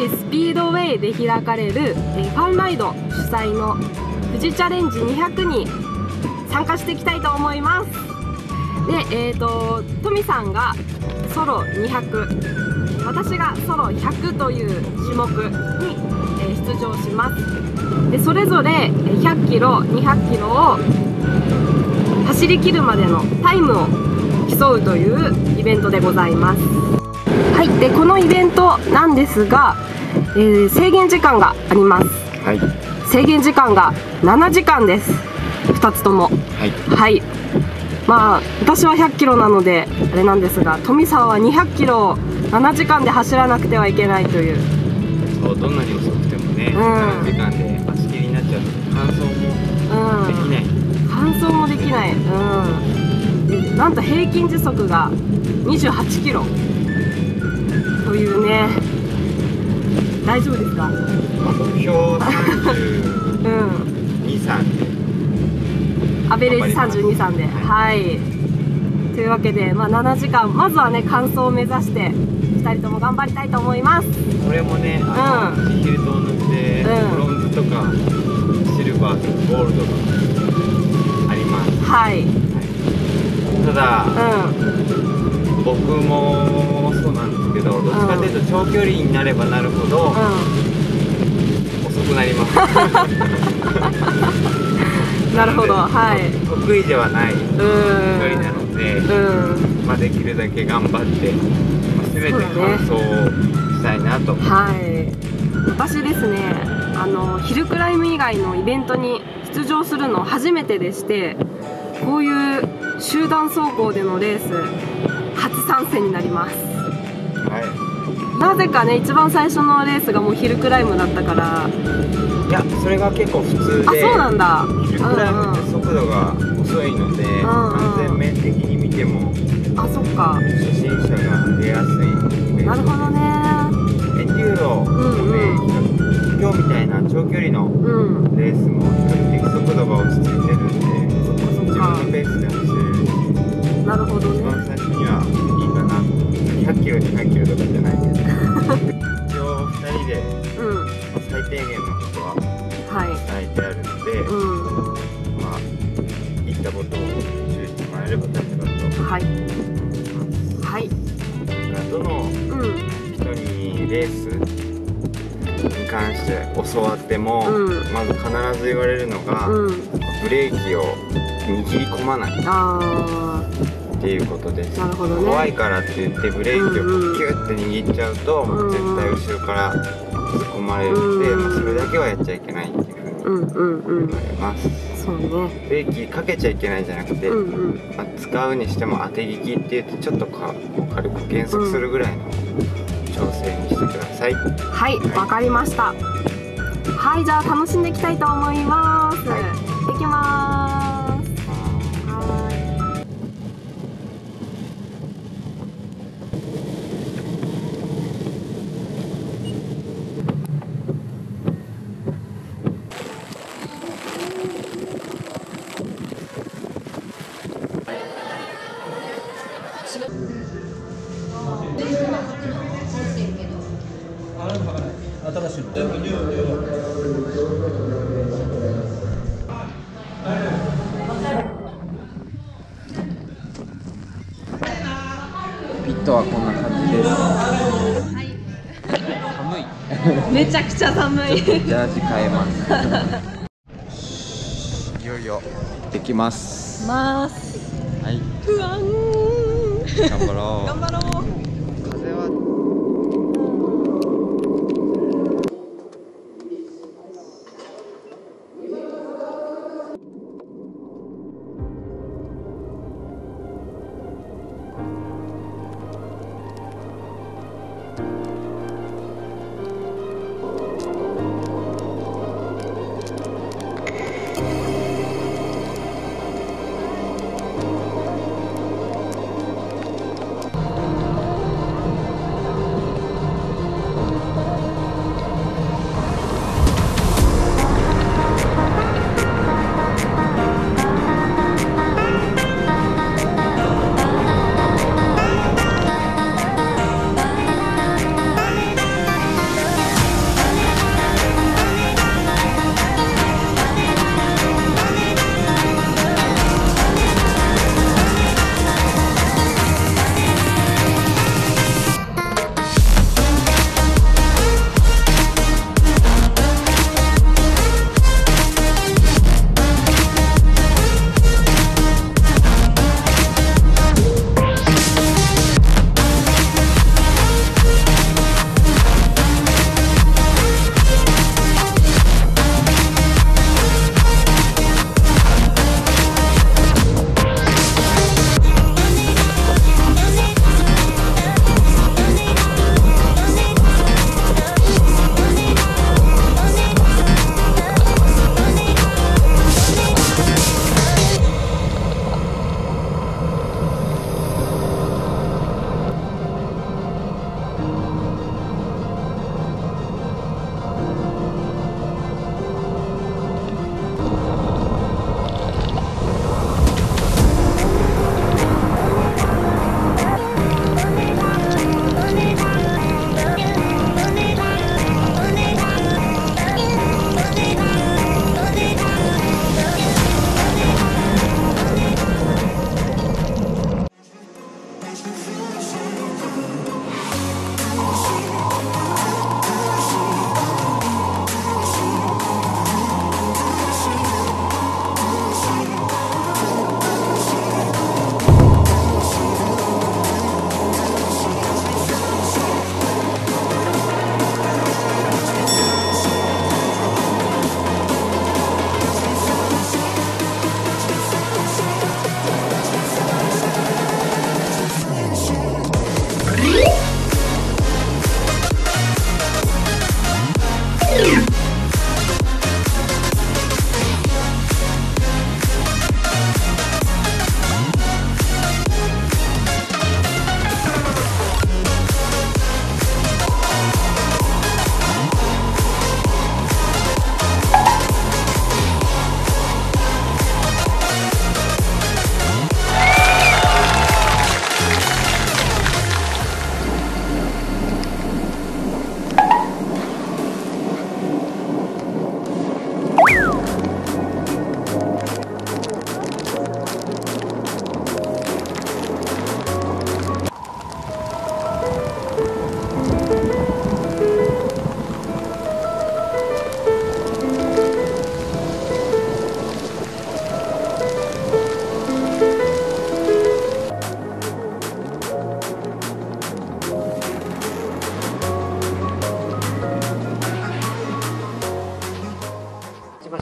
士スピードウェイで開かれるファンライド主催の富士チャレンジ200に参加していきたいと思います。で、トミさんがソロ200、私がソロ100という種目に出場します。でそれぞれ100キロ、200キロを走り切るまでのタイムを競うというイベントでございます。はい、でこのイベントなんですが、制限時間があります。はい、制限時間が7時間です。2つとも。はい、はい、まあ私は100キロなのであれなんですが、富澤は200キロを7時間で走らなくてはいけないという。そう、どんなに遅くてもね、7時間で走りになっちゃうと完走もできない。完走もできない。なんと平均時速が28キロというね。大丈夫ですか？目標32、3でアベレージ32、3で、はい、というわけで、まあ、7時間まずはね完走を目指して2人とも頑張りたいと思います。これもね、千尋と同じでブロンズとかシルバーとかゴールドとかあります。はい。ただ、僕もそうなんですけど、どっちかというと長距離になればなるほど、遅くなります。なるほど、はい。得意ではない距離なので、まあできるだけ頑張って、すべて完走したいなと思います。はい。私ですね、ヒルクライム以外のイベントに出場するの初めてでして、こういう集団走行でのレース初参戦になります。はい、なぜかね一番最初のレースがもうヒルクライムだったから、いやそれが結構普通で、あ、そうなんだ。ヒルクライムって速度が遅いので、安全面的に見ても、あ、そっか、初心者が出やすい。なるほどね。エデューロのね、今日みたいな長距離のレースも比較的速度が落ち着いてるんで、自分のペースで走る。なるほどね。一番最初にはいいかな。100キロ、200キロとかじゃないけど。一応2人で最低限のことは伝えてあるので、まあ言ったことを注意してもらえれば大丈夫だと思います。はい。どの人にレースに関して教わっても、まず必ず言われるのがブレーキを握り込まない。っていうことです。怖いからって言ってブレーキをキュッて握っちゃうと、絶対後ろから突っ込まれるので、それだけはやっちゃいけないっていうふうに言われます。ブレーキかけちゃいけないじゃなくて、使うにしても当て利きって言ってちょっと軽く減速するぐらいの調整にしてください。はい、わかりました。はい、じゃあ楽しんでいきたいと思います。いきます。ピットはこんな感じです。はい、寒い。めちゃくちゃ寒い。ジャージ変えます。いよいよできます。はい。不安。頑張ろう。頑張ろう。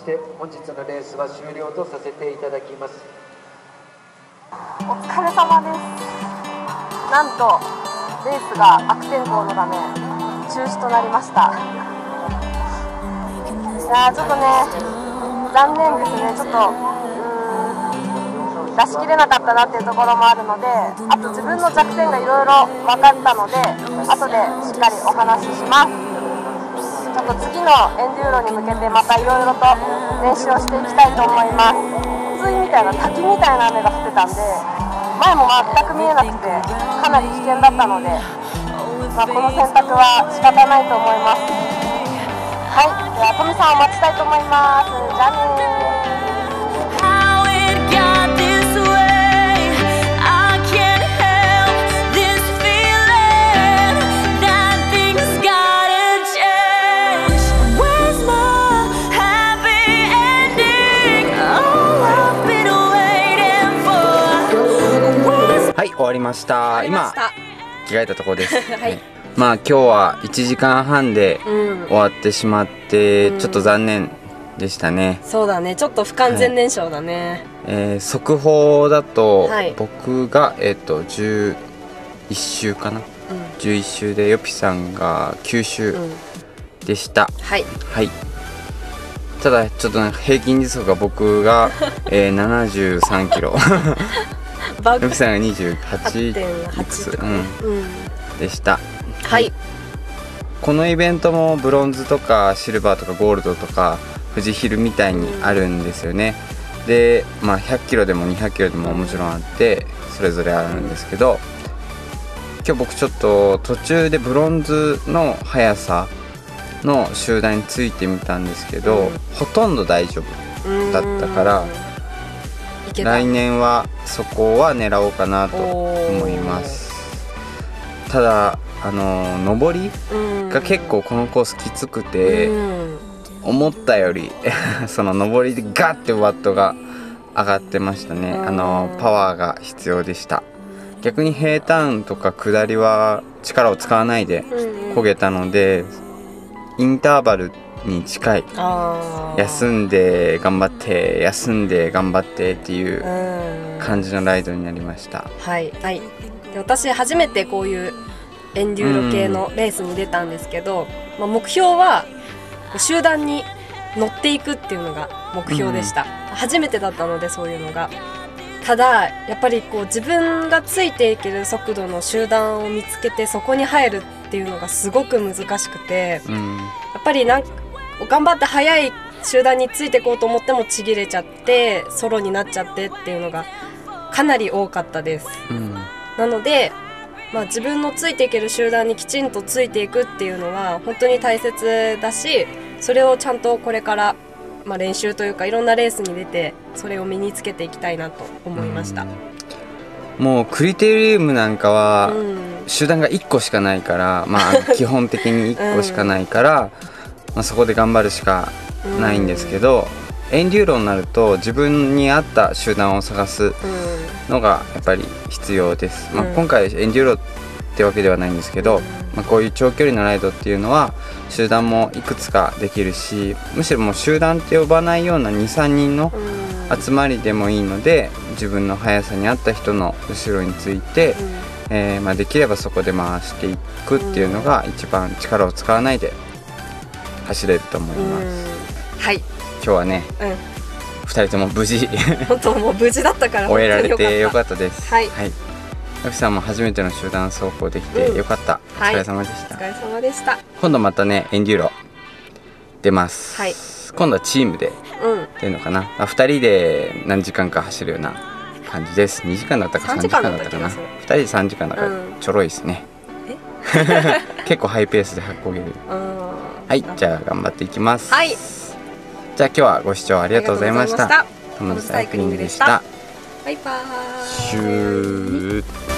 して本日のレースは終了とさせていただきます。お疲れ様です。なんとレースが悪天候のため中止となりました。いやちょっとね残念ですね。ちょっと出し切れなかったなっていうところもあるので、あと自分の弱点がいろいろ分かったので後でしっかりお話しします。ちょっと次のエンデューロに向けてまたいろいろと練習をしていきたいと思います。水みたいな滝みたいな雨が降ってたんで前も全く見えなくてかなり危険だったので、この選択は仕方ないと思います。はい、ではトミさんを待ちたいと思います。じゃあねー。はい、終わりました。今着替えたところです。はい、まあ今日は1時間半で終わってしまって、ちょっと残念でしたね。そうだね、ちょっと不完全燃焼だね。はい、速報だと、はい、僕が11周かな、11周でヨピさんが9周でした。はい、はい、ただちょっと、ね、平均時速が僕が73キロヨピさんが28.8 でした。はい、このイベントもブロンズとかシルバーとかゴールドとか富士ヒルみたいにあるんですよね。で、まあ、100キロでも200キロでももちろんあってそれぞれあるんですけど、今日僕ちょっと途中でブロンズの速さの集団についてみたんですけど、ほとんど大丈夫だったから。来年はそこは狙おうかなと思います。ただ上りが結構このコースきつくて、思ったよりその上りでガッてワットが上がってましたね。パワーが必要でした。逆に平坦とか下りは力を使わないで焦げたので、インターバルに近い、休んで頑張って休んで頑張ってっていう感じのライドになりました。はい、はい、で私初めてこういうエンデューロ系のレースに出たんですけど、まあ、目標は集団に乗っていくっていうのが目標でした。初めてだったのでそういうのが。ただやっぱりこう自分がついていける速度の集団を見つけてそこに入るっていうのがすごく難しくて、やっぱりなんか頑張って速い集団についていこうと思ってもちぎれちゃってソロになっちゃってっていうのがかなり多かったです。なので、まあ、自分のついていける集団にきちんとついていくっていうのは本当に大切だし、それをちゃんとこれから、まあ、練習というかいろんなレースに出てそれを身につけていきたいなと思いました。もうクリテリウムなんかは集団が1個しかないから、まあ、基本的に1個しかないからまあそこで頑張るしかないんですけど、エンデューロになると自分に合った集団を探すのがやっぱり必要です。まあ、今回エンデューロってわけではないんですけど、まあ、こういう長距離のライドっていうのは集団もいくつかできるし、むしろもう集団って呼ばないような 2,3 人の集まりでもいいので自分の速さに合った人の後ろについて、まあできればそこで回していくっていうのが一番力を使わないで走れると思います。はい。今日はね、2人とも無事本当もう無事だったから終えられてよかったです。はい。ヨピさんも初めての集団走行できてよかった。お疲れ様でした。お疲れ様でした。今度またねエンデューロ出ます。はい。今度はチームで出るのかな。2人で何時間か走るような感じです。2時間だったか3時間だったかな。2人で3時間だからちょろいですね。結構ハイペースでこげる。はい、じゃあ頑張っていきます。はい。じゃあ今日はご視聴ありがとうございました。トムズサイクリングでした。バイバーイ。